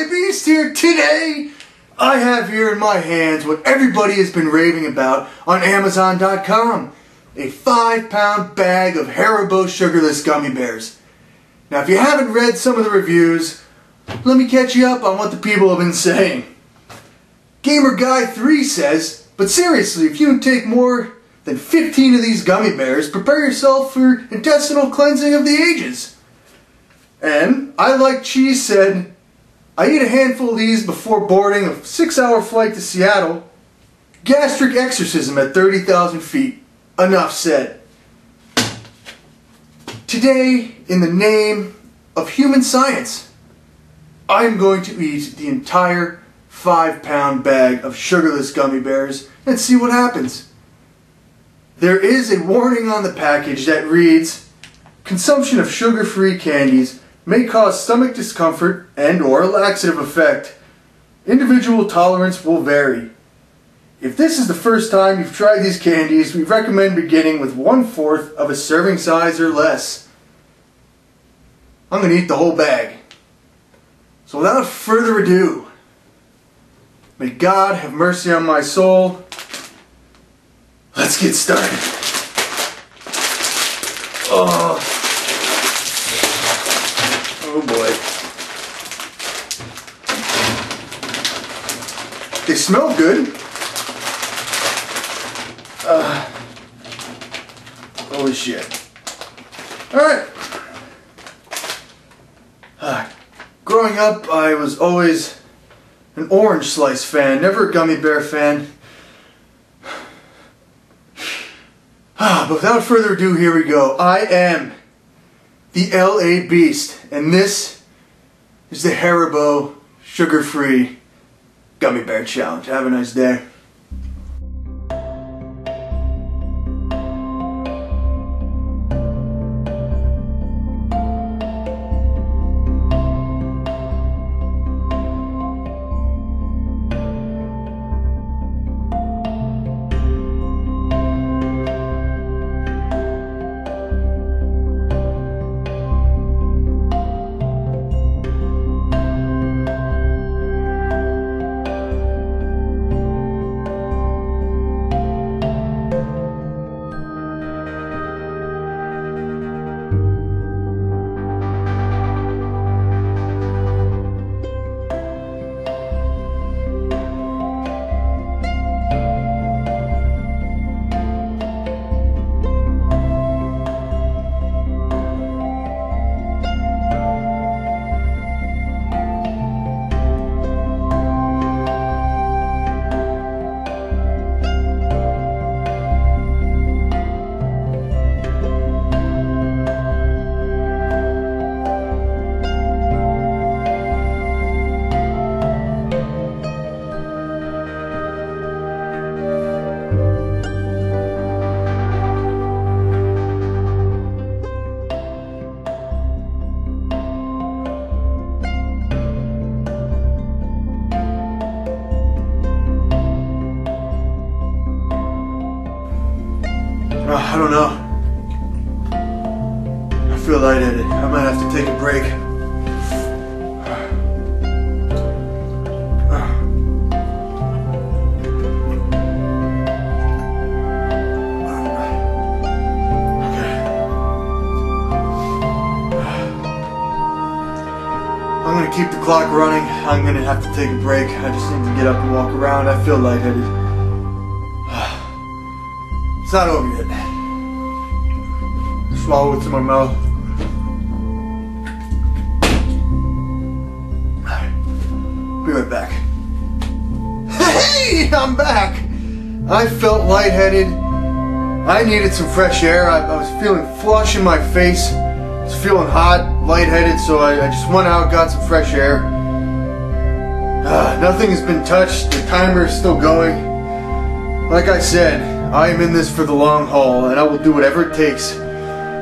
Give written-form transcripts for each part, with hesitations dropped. L.A. Beast here. Today, I have here in my hands what everybody has been raving about on Amazon.com. A 5-pound bag of Haribo sugarless gummy bears. Now, if you haven't read some of the reviews, let me catch you up on what the people have been saying. Gamerguy3 says, but seriously, if you take more than 15 of these gummy bears, prepare yourself for intestinal cleansing of the ages. And I Like Cheese said, I eat a handful of these before boarding a 6-hour flight to Seattle. Gastric exorcism at 30,000 feet. Enough said. Today, in the name of human science, I'm going to eat the entire 5-pound bag of sugarless gummy bears and see what happens. There is a warning on the package that reads, consumption of sugar-free candies may cause stomach discomfort and/or a laxative effect. Individual tolerance will vary. If this is the first time you've tried these candies, we recommend beginning with 1/4 of a serving size or less. I'm going to eat the whole bag. So without further ado, may God have mercy on my soul. Let's get started. Oh boy. They smell good. Holy shit. Alright. Growing up, I was always an orange slice fan, never a gummy bear fan. But without further ado, here we go. I am the L.A. Beast, and this is the Haribo Sugar-Free Gummy Bear Challenge. Have a nice day. I don't know. I feel lightheaded. I might have to take a break. Okay. I'm gonna keep the clock running. I'm gonna have to take a break. I just need to get up and walk around. I feel lightheaded. It's not over yet. Swallow it to my mouth. Be right back. Hey, I'm back. I felt lightheaded. I needed some fresh air. I was feeling flush in my face. I was feeling hot, lightheaded, so I just went out, got some fresh air. Nothing has been touched. The timer is still going. Like I said, I am in this for the long haul, and I will do whatever it takes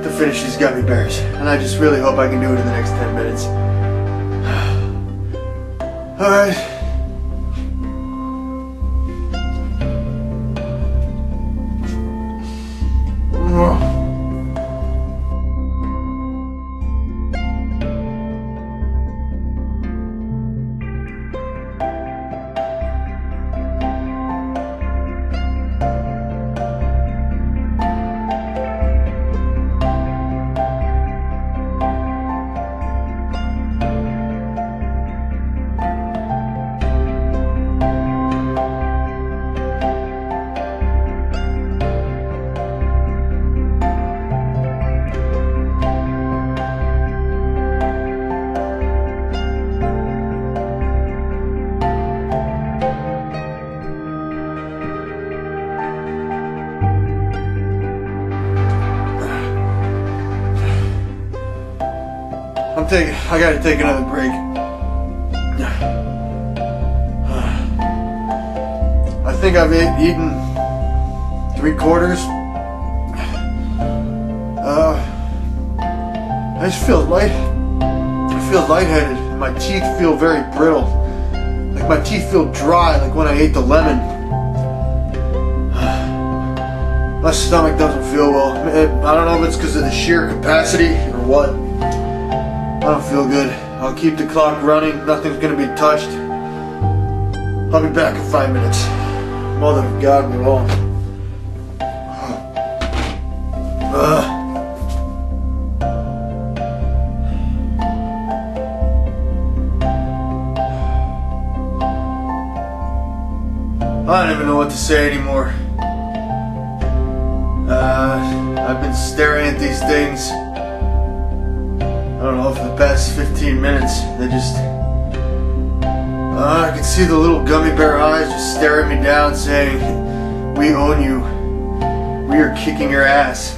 to finish these gummy bears. And I just really hope I can do it in the next 10 minutes. Alright. I gotta take another break. I think I've eaten 3/4. I just feel light. I feel lightheaded. And my teeth feel very brittle. Like my teeth feel dry, like when I ate the lemon. My stomach doesn't feel well. I don't know if it's because of the sheer capacity or what. I don't feel good. I'll keep the clock running. Nothing's gonna be touched. I'll be back in 5 minutes. Mother of God, we're all. I don't even know what to say anymore. I've been staring at these things, I don't know, for the past 15 minutes. They just... I can see the little gummy bear eyes just staring me down saying, "We own you. We are kicking your ass."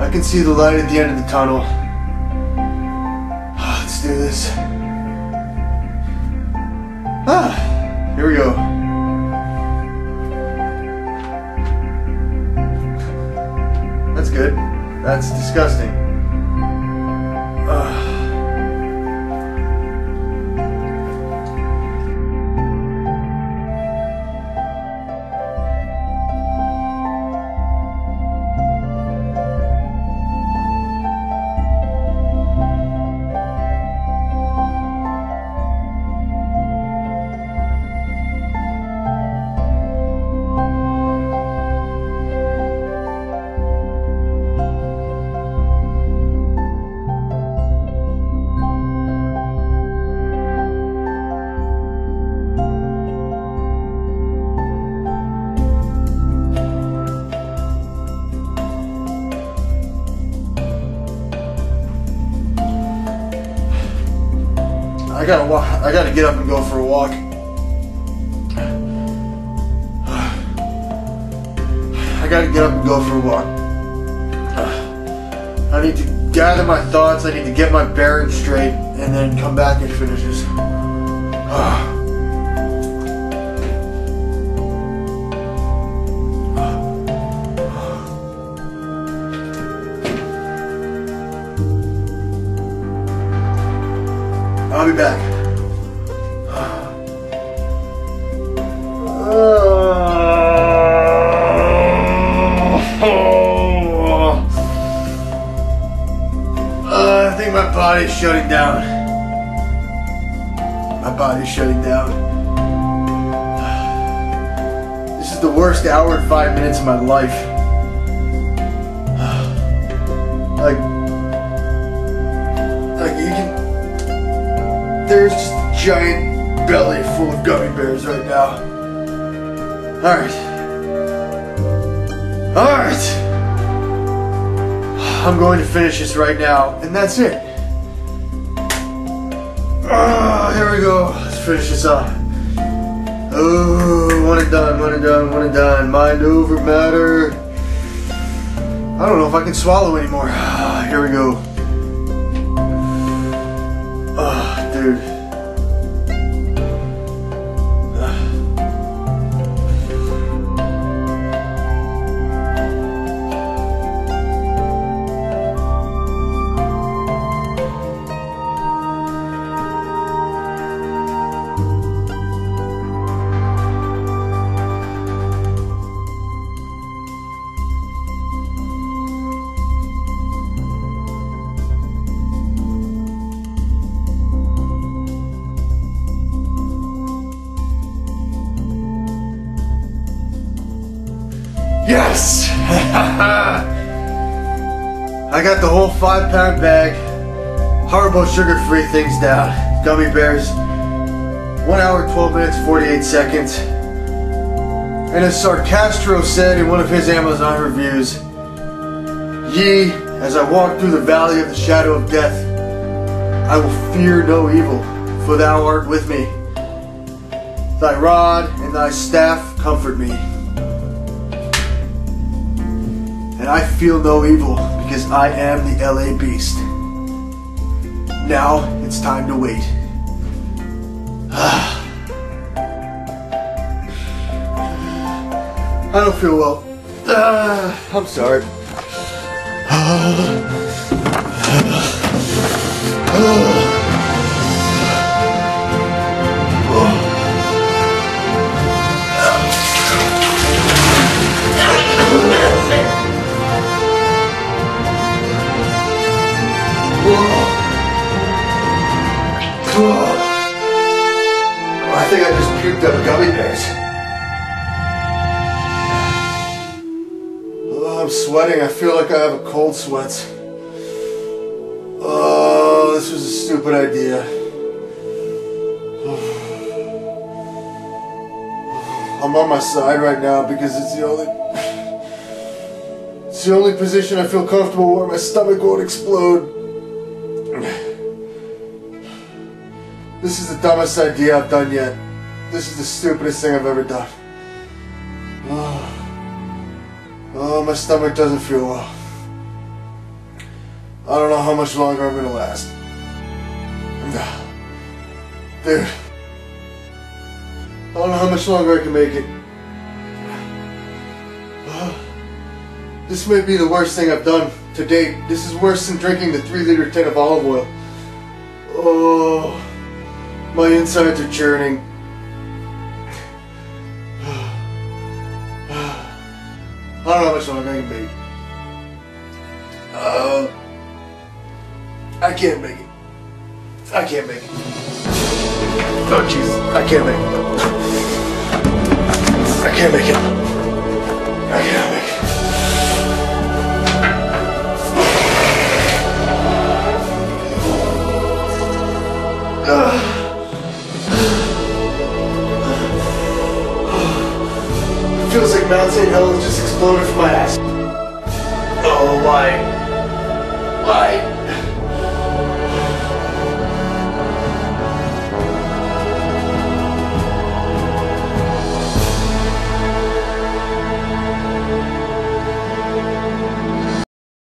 I can see the light at the end of the tunnel. Let's do this. Here we go. That's good. That's disgusting. I gotta get up and go for a walk. I need to gather my thoughts. I need to get my bearings straight and then come back and finish this. I'll be back. I think my body's shutting down. This is the worst hour and 5 minutes of my life. Like you can... There's just a giant belly full of gummy bears right now. Alright. I'm going to finish this right now, and that's it. Here we go. Let's finish this up. Oh, one and done. Mind over matter. I don't know if I can swallow anymore. Here we go. Dude. Yes! I got the whole 5-pound bag, Haribo sugar-free things down, gummy bears, 1 hour, 12 minutes, 48 seconds. And as Sarcastro said in one of his Amazon reviews, "Ye, as I walk through the valley of the shadow of death, I will fear no evil, for thou art with me. Thy rod and thy staff comfort me." and I feel no evil because I am the L.A. Beast. Now it's time to wait. I don't feel well. I'm sorry. I think I just puked up gummy bears. Oh, I'm sweating. I feel like I have a cold sweat. Oh, this was a stupid idea. I'm on my side right now because it's the only position I feel comfortable where my stomach won't explode. This is the dumbest idea I've done yet. This is the stupidest thing I've ever done. Oh, my stomach doesn't feel well. I don't know how much longer I'm gonna last. Dude. I don't know how much longer I can make it. This may be the worst thing I've done to date. This is worse than drinking the 3-liter tin of olive oil. Oh. My insides are churning. I don't know how much longer I can make. I can't make it. I can't make it. Oh jeez, I can't make it. I can't make it. I can't make it. It feels like Mount St. Helens just exploded from my ass. Oh, why? Why?